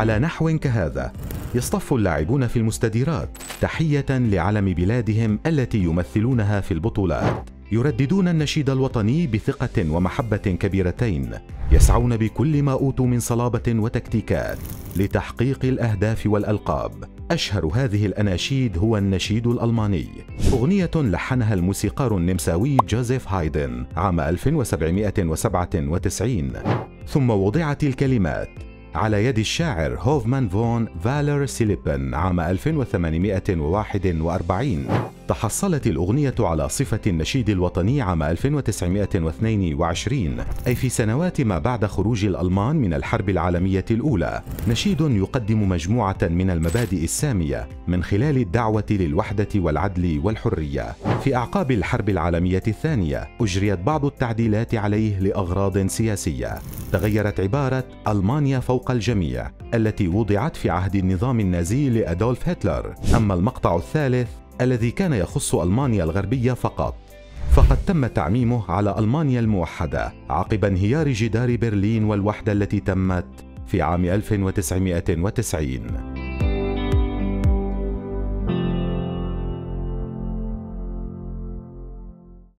على نحو كهذا: يصطف اللاعبون في المستديرات تحية لعلم بلادهم التي يمثلونها في البطولات، يرددون النشيد الوطني بثقة ومحبة كبيرتين، يسعون بكل ما أوتوا من صلابة وتكتيكات لتحقيق الأهداف والألقاب. أشهر هذه الأناشيد هو النشيد الألماني، أغنية لحنها الموسيقار النمساوي جوزيف هايدن عام 1797، ثم وضعت الكلمات على يد الشاعر هوفمان فون فالر سيليبن عام 1841. تحصلت الأغنية على صفة النشيد الوطني عام 1922، أي في سنوات ما بعد خروج الألمان من الحرب العالمية الأولى. نشيد يقدم مجموعة من المبادئ السامية من خلال الدعوة للوحدة والعدل والحرية. في أعقاب الحرب العالمية الثانية أجريت بعض التعديلات عليه لأغراض سياسية، تغيرت عبارة ألمانيا فوق الجميع التي وضعت في عهد النظام النازي لأدولف هتلر. أما المقطع الثالث الذي كان يخص ألمانيا الغربية فقط، فقد تم تعميمه على ألمانيا الموحدة عقب انهيار جدار برلين والوحدة التي تمت في عام 1990.